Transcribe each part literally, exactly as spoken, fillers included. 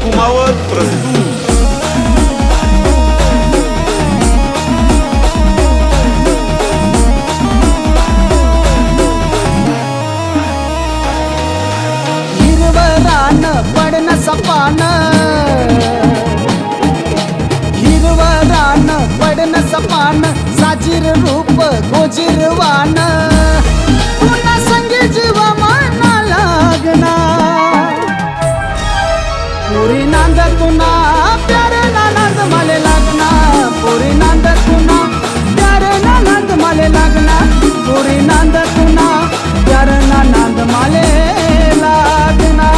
kumało prostu हिरवरान पड़ना सपान हिरवरान पड़ना सपान साजिर रूप गोजिरवान पुना संगे जीवा माना लागना पोरी नांद तुना प्यार ना नांद माले लागना पोरी नांद तुना प्यार ना नांद माले लागना पोरी नांद तुना प्यार ना नांद माले लागना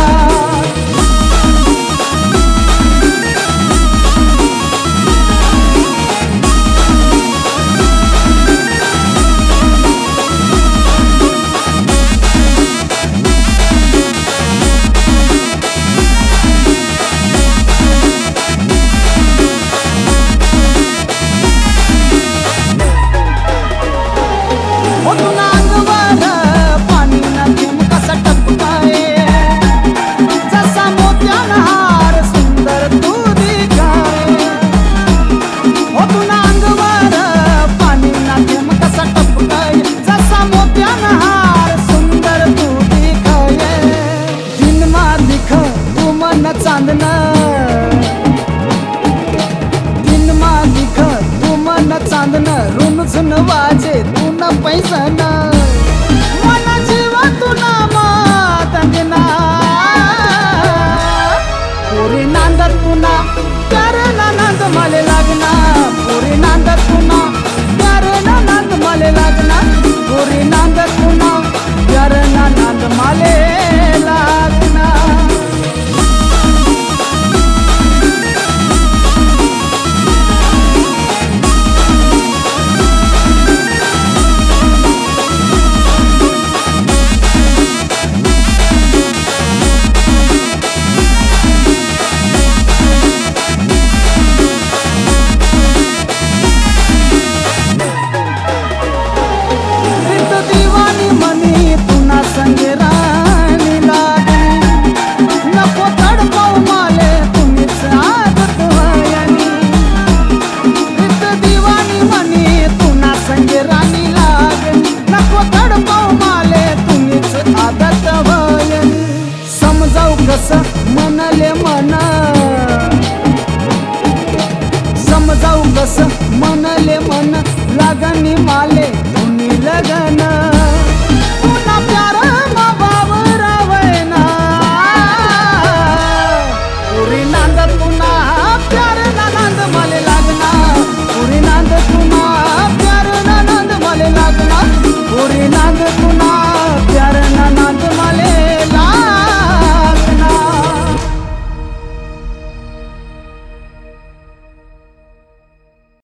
पुरी नांद तुना प्यार ना नांद माले लागना पुरी नांद तुना।